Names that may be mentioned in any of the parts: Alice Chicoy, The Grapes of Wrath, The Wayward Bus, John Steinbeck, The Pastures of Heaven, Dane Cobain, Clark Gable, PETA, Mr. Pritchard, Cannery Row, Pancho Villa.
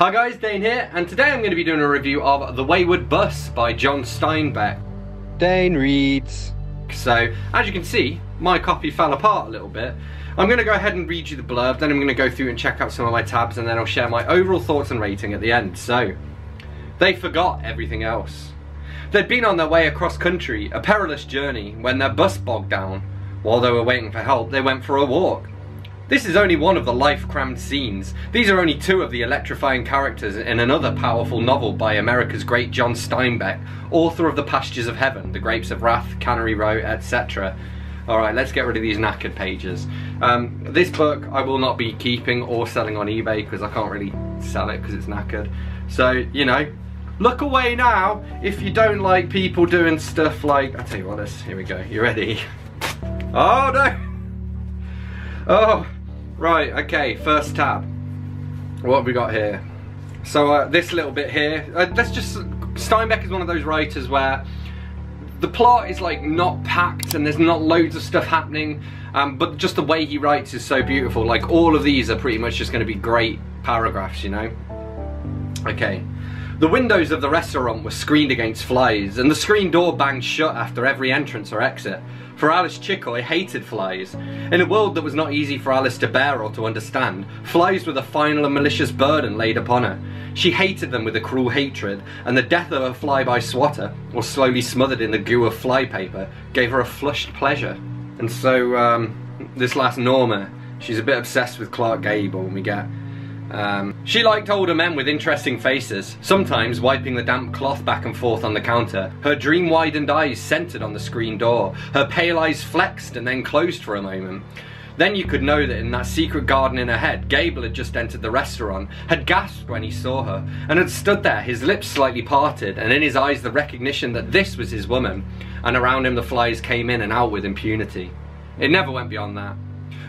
Hi guys, Dane here, and today I'm going to be doing a review of The Wayward Bus by John Steinbeck. Dane reads. So, as you can see, my copy fell apart a little bit. I'm going to go ahead and read you the blurb, then I'm going to go through and check out some of my tabs, and then I'll share my overall thoughts and rating at the end. So, they forgot everything else. They'd been on their way across country, a perilous journey, when their bus bogged down. While they were waiting for help, they went for a walk. This is only one of the life-crammed scenes. These are only two of the electrifying characters in another powerful novel by America's great John Steinbeck, author of The Pastures of Heaven, The Grapes of Wrath, Cannery Row, etc. Alright, let's get rid of these knackered pages. This book I will not be keeping or selling on eBay because I can't really sell it because it's knackered. So, you know, look away now if you don't like people doing stuff like... I'll tell you what, here we go. You ready? Oh no! Oh, right, okay, first tab. What have we got here? So this little bit here, Steinbeck is one of those writers where the plot is like not packed and there's not loads of stuff happening, but just the way he writes is so beautiful. Like all of these are pretty much just going to be great paragraphs, you know? Okay. The windows of the restaurant were screened against flies, and the screen door banged shut after every entrance or exit, for Alice Chicoy hated flies. In a world that was not easy for Alice to bear or to understand, flies were the final and malicious burden laid upon her. She hated them with a cruel hatred, and the death of a fly-by swatter, or slowly smothered in the goo of flypaper, gave her a flushed pleasure. And so, this last Norma, she's a bit obsessed with Clark Gable, and we get... she liked older men with interesting faces, sometimes wiping the damp cloth back and forth on the counter, her dream-widened eyes centered on the screen door, her pale eyes flexed and then closed for a moment. Then you could know that in that secret garden in her head, Gable had just entered the restaurant, had gasped when he saw her, and had stood there, his lips slightly parted, and in his eyes the recognition that this was his woman, and around him the flies came in and out with impunity. It never went beyond that.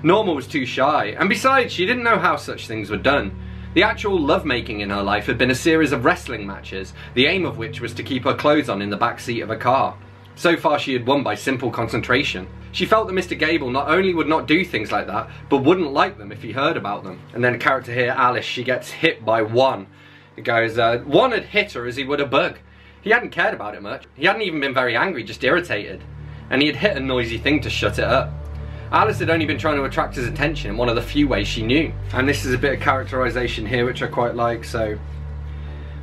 Norma was too shy, and besides, she didn't know how such things were done. The actual lovemaking in her life had been a series of wrestling matches, the aim of which was to keep her clothes on in the back seat of a car. So far she had won by simple concentration. She felt that Mr. Gable not only would not do things like that, but wouldn't like them if he heard about them. And then a character here, Alice, she gets hit by One. It goes, One had hit her as he would a bug. He hadn't cared about it much. He hadn't even been very angry, just irritated. And he had hit a noisy thing to shut it up. Alice had only been trying to attract his attention in one of the few ways she knew. And this is a bit of characterisation here which I quite like, so...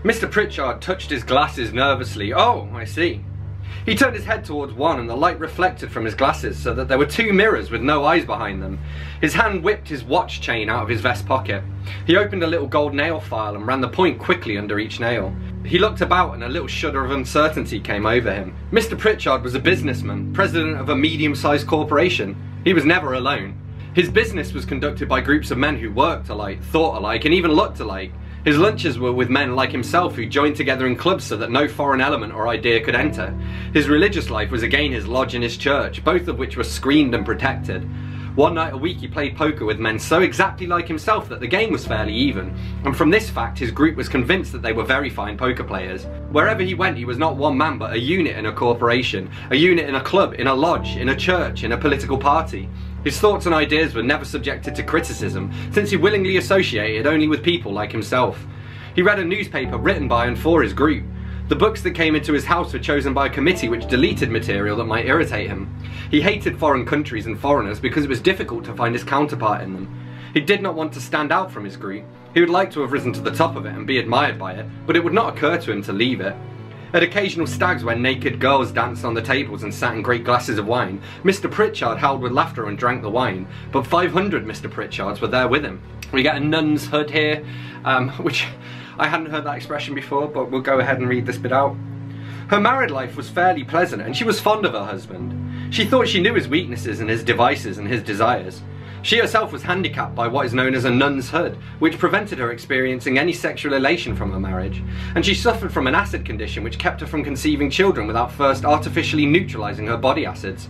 Mr. Pritchard touched his glasses nervously. Oh, I see. He turned his head towards One and the light reflected from his glasses so that there were two mirrors with no eyes behind them. His hand whipped his watch chain out of his vest pocket. He opened a little gold nail file and ran the point quickly under each nail. He looked about and a little shudder of uncertainty came over him. Mr. Pritchard was a businessman, president of a medium-sized corporation. He was never alone. His business was conducted by groups of men who worked alike, thought alike, and even looked alike. His lunches were with men like himself who joined together in clubs so that no foreign element or idea could enter. His religious life was again his lodge and his church, both of which were screened and protected. One night a week he played poker with men so exactly like himself that the game was fairly even, and from this fact his group was convinced that they were very fine poker players. Wherever he went he was not one man but a unit in a corporation, a unit in a club, in a lodge, in a church, in a political party. His thoughts and ideas were never subjected to criticism, since he willingly associated only with people like himself. He read a newspaper written by and for his group. The books that came into his house were chosen by a committee which deleted material that might irritate him. He hated foreign countries and foreigners because it was difficult to find his counterpart in them. He did not want to stand out from his group. He would like to have risen to the top of it and be admired by it, but it would not occur to him to leave it. At occasional stags where naked girls danced on the tables and sat in great glasses of wine, Mr. Pritchard howled with laughter and drank the wine, but 500 Mr. Pritchards were there with him. We get a nun's hood here, which... I hadn't heard that expression before, but we'll go ahead and read this bit out. Her married life was fairly pleasant, and she was fond of her husband. She thought she knew his weaknesses and his devices and his desires. She herself was handicapped by what is known as a nun's hood, which prevented her experiencing any sexual elation from her marriage, and she suffered from an acid condition which kept her from conceiving children without first artificially neutralising her body acids.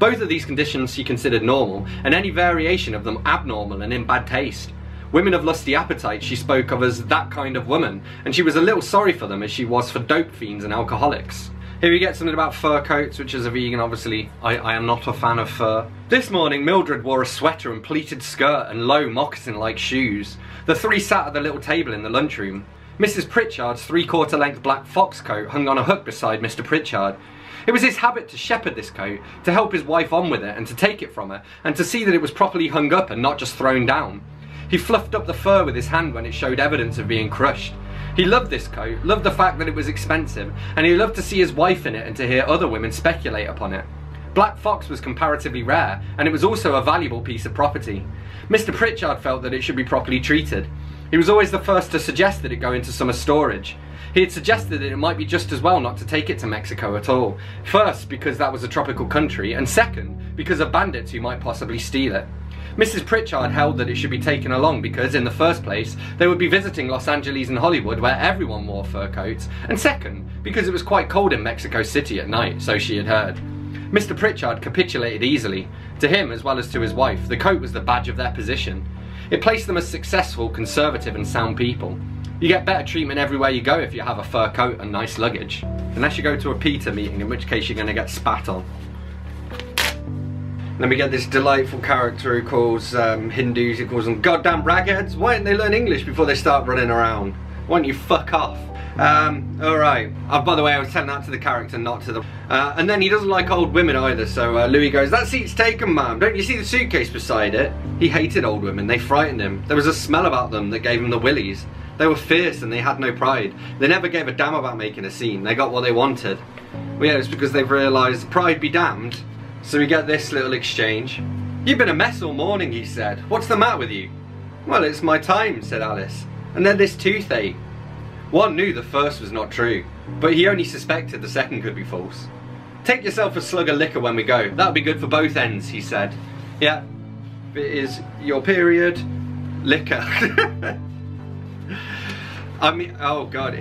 Both of these conditions she considered normal, and any variation of them abnormal and in bad taste. Women of lusty appetite she spoke of as that kind of woman, and she was a little sorry for them as she was for dope fiends and alcoholics. Here we get something about fur coats, which as a vegan, obviously, I am not a fan of fur. This morning, Mildred wore a sweater and pleated skirt and low moccasin-like shoes. The three sat at the little table in the lunchroom. Mrs. Pritchard's three-quarter-length black fox coat hung on a hook beside Mr. Pritchard. It was his habit to shepherd this coat, to help his wife on with it and to take it from her, and to see that it was properly hung up and not just thrown down. He fluffed up the fur with his hand when it showed evidence of being crushed. He loved this coat, loved the fact that it was expensive, and he loved to see his wife in it and to hear other women speculate upon it. Black fox was comparatively rare, and it was also a valuable piece of property. Mr. Pritchard felt that it should be properly treated. He was always the first to suggest that it go into summer storage. He had suggested that it might be just as well not to take it to Mexico at all. First, because that was a tropical country, and second, because of bandits who might possibly steal it. Mrs. Pritchard held that it should be taken along because, in the first place, they would be visiting Los Angeles and Hollywood where everyone wore fur coats, and second, because it was quite cold in Mexico City at night, so she had heard. Mr. Pritchard capitulated easily. To him, as well as to his wife, the coat was the badge of their position. It placed them as successful, conservative and sound people. You get better treatment everywhere you go if you have a fur coat and nice luggage. Unless you go to a PETA meeting, in which case you're going to get spat on. Then we get this delightful character who calls Hindus, he calls them goddamn ragheads. Why didn't they learn English before they start running around? Why don't you fuck off? Alright. By the way, I was telling that to the character, not to the... and then he doesn't like old women either, so Louis goes, "That seat's taken, ma'am. Don't you see the suitcase beside it?" He hated old women. They frightened him. There was a smell about them that gave him the willies. They were fierce and they had no pride. They never gave a damn about making a scene. They got what they wanted. Well, yeah, it's because they've realised pride be damned. So we get this little exchange. "You've been a mess all morning," he said. "What's the matter with you?" "Well, it's my time," said Alice. "And then this toothache." One knew the first was not true, but he only suspected the second could be false. "Take yourself a slug of liquor when we go. That'll be good for both ends," he said. "Yeah, if it is your period, liquor." I mean, oh God,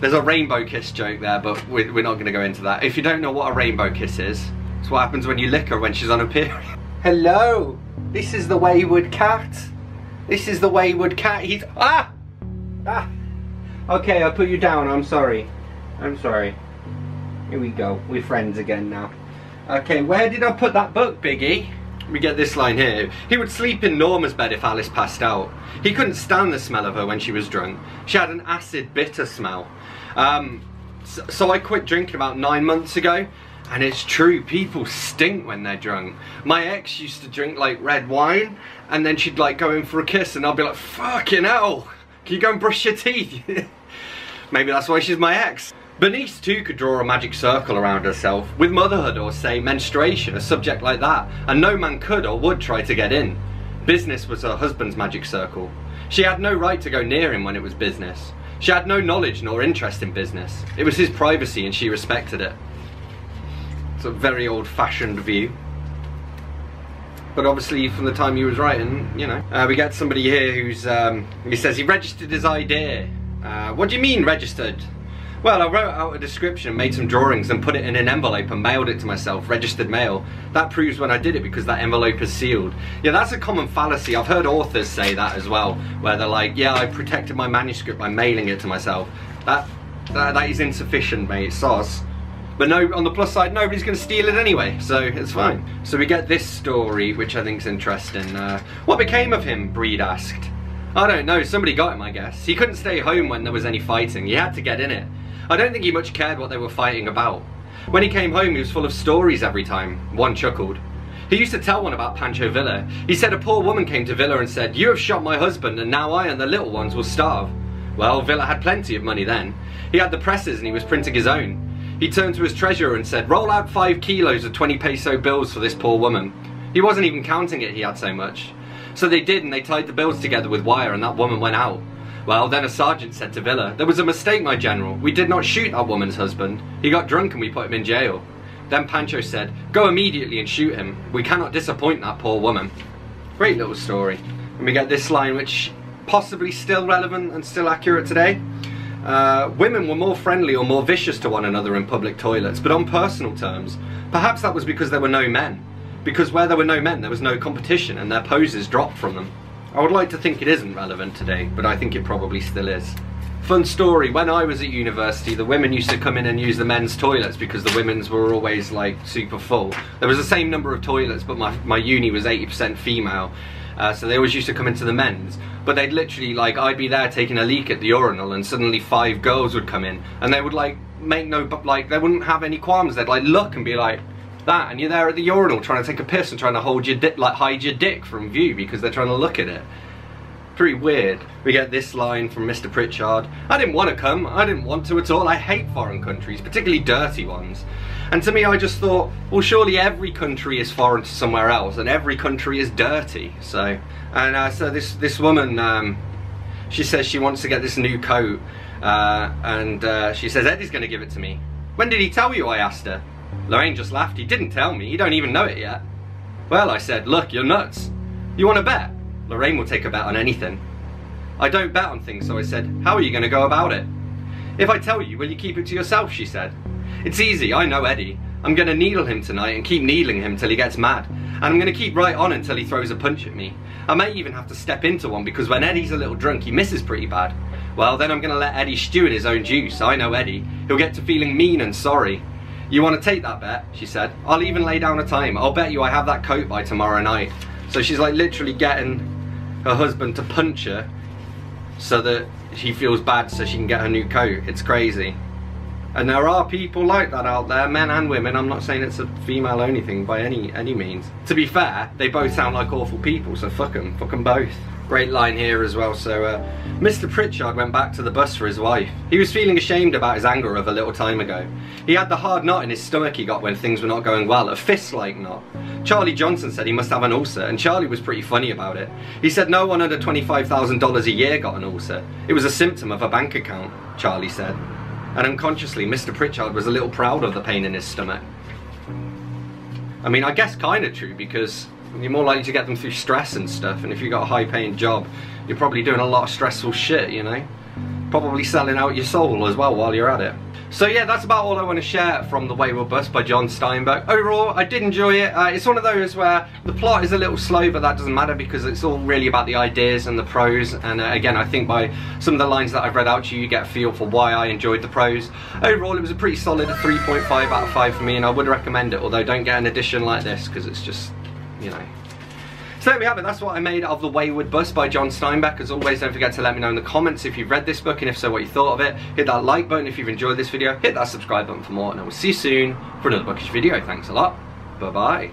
there's a rainbow kiss joke there, but we're not going to go into that. If you don't know what a rainbow kiss is, it's what happens when you lick her when she's on a period. "Hello, this is the wayward cat. This is the wayward cat. He's... Ah! Ah! Okay, I put you down, I'm sorry. I'm sorry. Here we go, we're friends again now. Okay, where did I put that book, Biggie? We get this line here. He would sleep in Norma's bed if Alice passed out. He couldn't stand the smell of her when she was drunk. She had an acid, bitter smell. So I quit drinking about 9 months ago, and it's true, people stink when they're drunk. My ex used to drink, like, red wine, and then she'd, like, go in for a kiss, and I'd be like, "Fucking hell! Can you go and brush your teeth?" Maybe that's why she's my ex. Bernice too could draw a magic circle around herself, with motherhood or, say, menstruation, a subject like that, and no man could or would try to get in. Business was her husband's magic circle. She had no right to go near him when it was business. She had no knowledge nor interest in business. It was his privacy and she respected it. It's a very old-fashioned view. But obviously, from the time he was writing, you know. We get somebody here who's, he says he registered his idea. "What do you mean, registered?" "Well, I wrote out a description, made some drawings, and put it in an envelope and mailed it to myself, registered mail. That proves when I did it because that envelope is sealed." Yeah, that's a common fallacy. I've heard authors say that as well, where they're like, "Yeah, I protected my manuscript by mailing it to myself." That is insufficient, mate, soz. But no, on the plus side, nobody's going to steal it anyway, so it's fine. So we get this story, which I think is interesting. "What became of him?" Breed asked. "I don't know, somebody got him, I guess. He couldn't stay home when there was any fighting, he had to get in it. I don't think he much cared what they were fighting about. When he came home, he was full of stories every time." One chuckled. "He used to tell one about Pancho Villa. He said a poor woman came to Villa and said, 'You have shot my husband and now I and the little ones will starve.' Well, Villa had plenty of money then. He had the presses and he was printing his own. He turned to his treasurer and said, 'Roll out 5 kilos of 20 peso bills for this poor woman.' He wasn't even counting it, he had so much. So they did, and they tied the bills together with wire, and that woman went out. Well, then a sergeant said to Villa, 'There was a mistake, my general. We did not shoot that woman's husband. He got drunk and we put him in jail.' Then Pancho said, 'Go immediately and shoot him. We cannot disappoint that poor woman.'" Great little story. And we get this line, which possibly still relevant and still accurate today. "Women were more friendly or more vicious to one another in public toilets, but on personal terms. Perhaps that was because there were no men. Because where there were no men, there was no competition, and their poses dropped from them." I would like to think it isn't relevant today, but I think it probably still is. Fun story, when I was at university, the women used to come in and use the men's toilets because the women's were always like super full. There was the same number of toilets, but my uni was 80% female. So they always used to come into the men's, but they'd literally, like, I'd be there taking a leak at the urinal and suddenly 5 girls would come in and they would like make no, like, they wouldn't have any qualms. They'd like look and be like that, and you're there at the urinal trying to take a piss and trying to hold your dick, like hide your dick from view because they're trying to look at it. Pretty weird. We get this line from Mr. Pritchard: I didn't want to come, I didn't want to at all, I hate foreign countries, particularly dirty ones. And to me I just thought, well surely every country is foreign to somewhere else and every country is dirty. So, and so this woman, she says she wants to get this new coat, and she says Eddie's going to give it to me. When did he tell you? I asked her. Lorraine just laughed. He didn't tell me, you don't even know it yet. Well, I said, look, you're nuts. You want to bet? Lorraine will take a bet on anything. I don't bet on things, so I said, how are you going to go about it? If I tell you, will you keep it to yourself, she said. It's easy, I know Eddie. I'm going to needle him tonight and keep needling him till he gets mad. And I'm going to keep right on until he throws a punch at me. I may even have to step into one because when Eddie's a little drunk, he misses pretty bad. Well, then I'm going to let Eddie stew in his own juice. I know Eddie. He'll get to feeling mean and sorry. You want to take that bet, she said. I'll even lay down a time. I'll bet you I have that coat by tomorrow night. So she's like literally getting her husband to punch her so that she feels bad so she can get her new coat. It's crazy. And there are people like that out there, men and women. I'm not saying it's a female only thing by any means. To be fair, they both sound like awful people, so fuck them both. Great line here as well. So Mr. Pritchard went back to the bus for his wife. He was feeling ashamed about his anger of a little time ago. He had the hard knot in his stomach he got when things were not going well, a fist-like knot. Charlie Johnson said he must have an ulcer, and Charlie was pretty funny about it. He said no one under $25,000 a year got an ulcer. It was a symptom of a bank account, Charlie said. And unconsciously, Mr. Pritchard was a little proud of the pain in his stomach. I mean, I guess kind of true, because you're more likely to get them through stress and stuff, and if you've got a high paying job you're probably doing a lot of stressful shit, you know, probably selling out your soul as well while you're at it. So yeah, that's about all I want to share from The Wayward Bus by John Steinbeck. Overall I did enjoy it. It's one of those where the plot is a little slow, but that doesn't matter because it's all really about the ideas and the prose, and again I think by some of the lines that I've read out to you, you get a feel for why I enjoyed the prose. Overall it was a pretty solid 3.5 out of 5 for me, and I would recommend it, although don't get an edition like this because it's just, you know. So there we have it, that's what I made of The Wayward Bus by John Steinbeck. As always, don't forget to let me know in the comments if you've read this book, and if so, what you thought of it. Hit that like button if you've enjoyed this video, hit that subscribe button for more, and I will see you soon for another bookish video. Thanks a lot, bye bye.